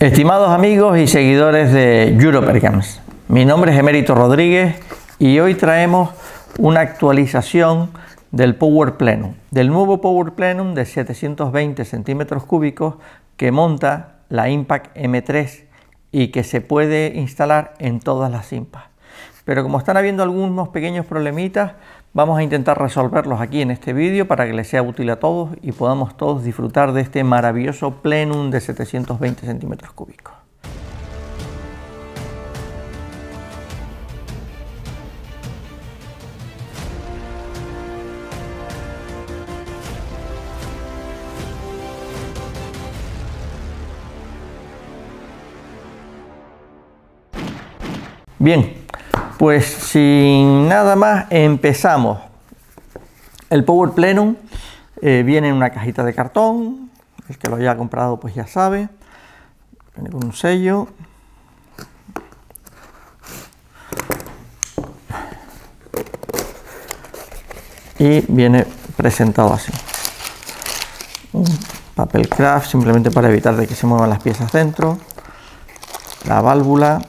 Estimados amigos y seguidores de EuropeAirguns, mi nombre es Emérito Rodríguez y hoy traemos una actualización del Power Plenum, del nuevo Power Plenum de 720 centímetros cúbicos que monta la Impact M3 y que se puede instalar en todas las Impas. Pero como están habiendo algunos pequeños problemitas, vamos a intentar resolverlos aquí en este vídeo para que les sea útil a todos y podamos todos disfrutar de este maravilloso plenum de 720 centímetros cúbicos. Bien, pues sin nada más empezamos. El Power Plenum viene en una cajita de cartón. El que lo haya comprado pues ya sabe. Viene con un sello. Y viene presentado así. Un papel craft simplemente para evitar de que se muevan las piezas dentro. La válvula.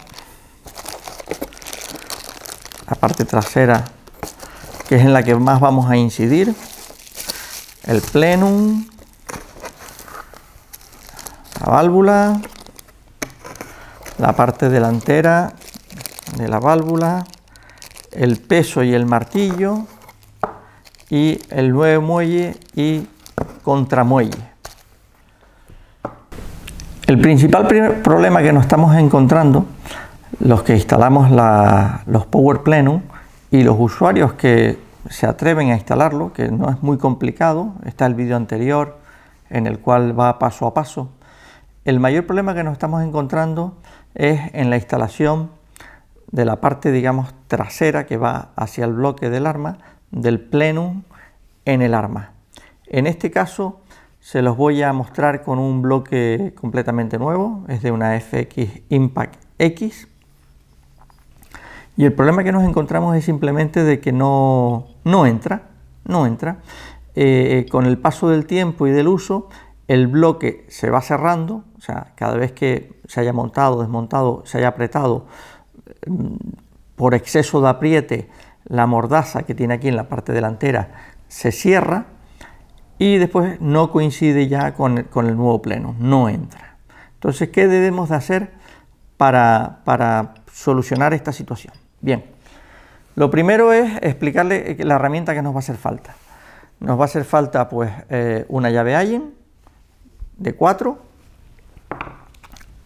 La parte trasera, que es en la que más vamos a incidir, el plenum, la válvula, la parte delantera de la válvula, el peso y el martillo, y el nuevo muelle y contramuelle. El principal problema que nos estamos encontrando los que instalamos los Power Plenum y los usuarios que se atreven a instalarlo, que no es muy complicado, está el vídeo anterior en el cual va paso a paso. El mayor problema que nos estamos encontrando es en la instalación de la parte, digamos, trasera que va hacia el bloque del arma, del plenum en el arma. En este caso se los voy a mostrar con un bloque completamente nuevo, es de una FX Impact X. Y el problema que nos encontramos es simplemente de que no entra. Con el paso del tiempo y del uso, el bloque se va cerrando, o sea, cada vez que se haya montado, desmontado, se haya apretado, por exceso de apriete, la mordaza que tiene aquí en la parte delantera se cierra y después no coincide ya con el nuevo pleno, no entra. Entonces, ¿qué debemos de hacer para solucionar esta situación? Bien, lo primero es explicarle la herramienta que nos va a hacer falta. Nos va a hacer falta pues una llave Allen de 4,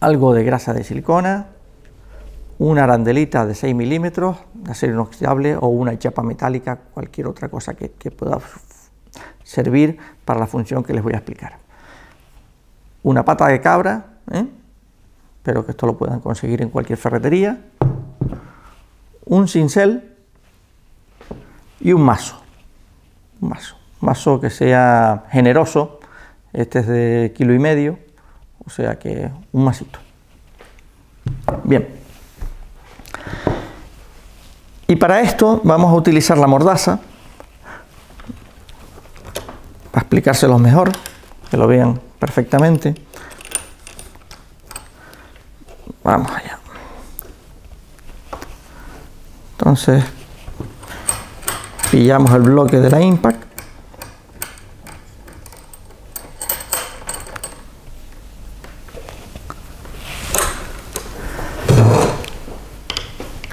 algo de grasa de silicona, una arandelita de 6 milímetros de acero inoxidable o una chapa metálica, cualquier otra cosa que pueda servir para la función que les voy a explicar. Una pata de cabra, espero que esto lo puedan conseguir en cualquier ferretería, un cincel y un mazo. Un mazo que sea generoso, este es de 1,5 kilos, o sea que un masito. Bien. Y para esto vamos a utilizar la mordaza, para explicárselos mejor, que lo vean perfectamente. Vamos allá. Entonces, pillamos el bloque de la Impact.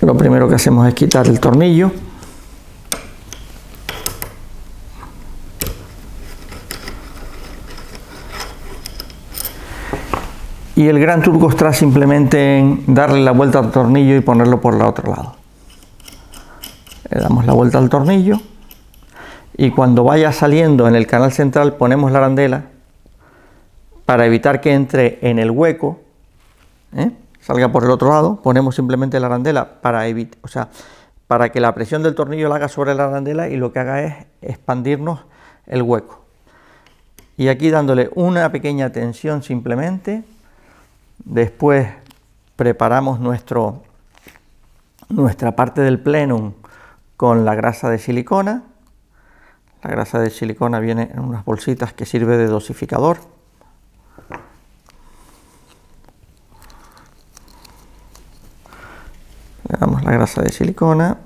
Lo primero que hacemos es quitar el tornillo. Y el gran truco está simplemente en darle la vuelta al tornillo y ponerlo por el otro lado. Le damos la vuelta al tornillo y cuando vaya saliendo en el canal central ponemos la arandela para evitar que entre en el hueco, salga por el otro lado. Ponemos simplemente la arandela para evitar, o sea, para que la presión del tornillo la haga sobre la arandela y lo que haga es expandirnos el hueco. Y aquí dándole una pequeña tensión simplemente. Después preparamos nuestra parte del plenum con la grasa de silicona. La grasa de silicona viene en unas bolsitas que sirve de dosificador. Le damos la grasa de silicona.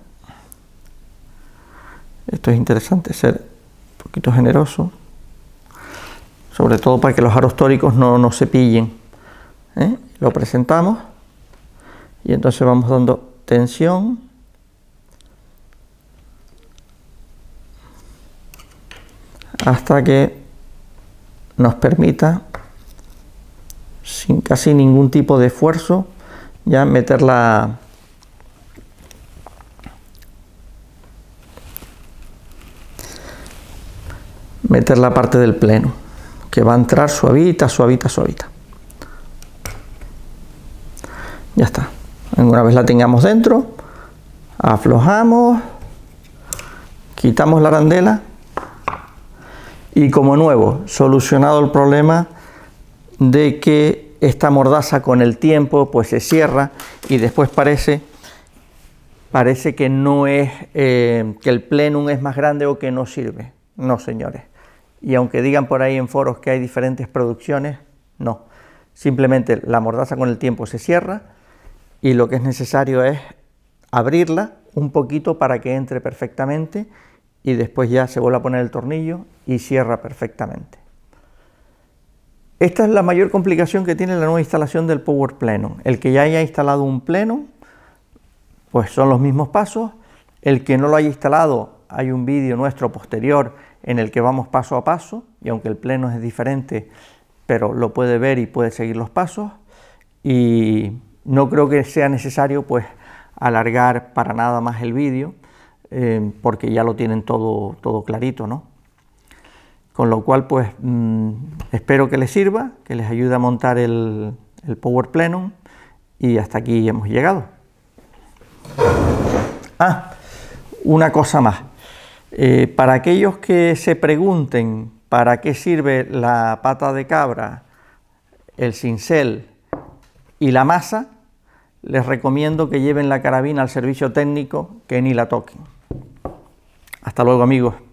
Esto es interesante, ser un poquito generoso, sobre todo para que los aros tóricos no se pillen, ¿eh? Lo presentamos y entonces vamos dando tensión. Hasta que nos permita, sin casi ningún tipo de esfuerzo, ya meter la parte del pleno, que va a entrar suavita, suavita, suavita. Ya está. Una vez la tengamos dentro, aflojamos, quitamos la arandela. Y como nuevo, solucionado el problema de que esta mordaza con el tiempo pues se cierra y después parece que no es, que el plenum es más grande o que no sirve. No, señores. Y aunque digan por ahí en foros que hay diferentes producciones, no. Simplemente la mordaza con el tiempo se cierra y lo que es necesario es abrirla un poquito para que entre perfectamente. Y después ya se vuelve a poner el tornillo y cierra perfectamente. Esta es la mayor complicación que tiene la nueva instalación del Power Plenum. El que ya haya instalado un Plenum, pues son los mismos pasos. El que no lo haya instalado, hay un vídeo nuestro posterior en el que vamos paso a paso, y aunque el Plenum es diferente, pero lo puede ver y puede seguir los pasos. Y no creo que sea necesario pues alargar para nada más el vídeo, porque ya lo tienen todo clarito, ¿no? Con lo cual, pues espero que les sirva, que les ayude a montar el Power Plenum, y hasta aquí hemos llegado. Una cosa más. Para aquellos que se pregunten para qué sirve la pata de cabra, el cincel y la masa, les recomiendo que lleven la carabina al servicio técnico, que ni la toquen. Hasta luego, amigos.